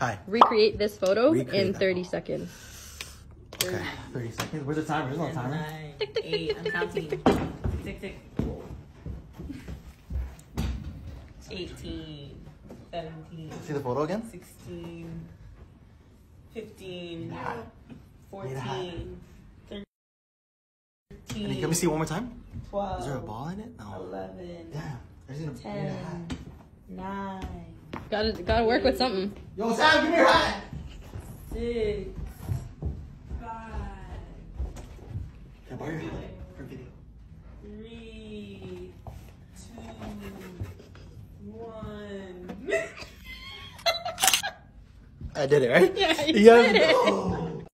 Hi. Recreate this photo in 30 seconds. Okay, 30 seconds. Where's the timer? There's no timer. 8, I'm counting. Tick, tick. 18, 17. See the photo again? 16, 15, 14, 13. Let me see one more time. 12. Is there a ball in it? No. 11. Damn. There's a 10. 9. Gotta work with something. Yo, Sam, give me your hat. 6. 5. Can I borrow your hat for video? 3, 2, 1. I did it, right? Yeah, you did it.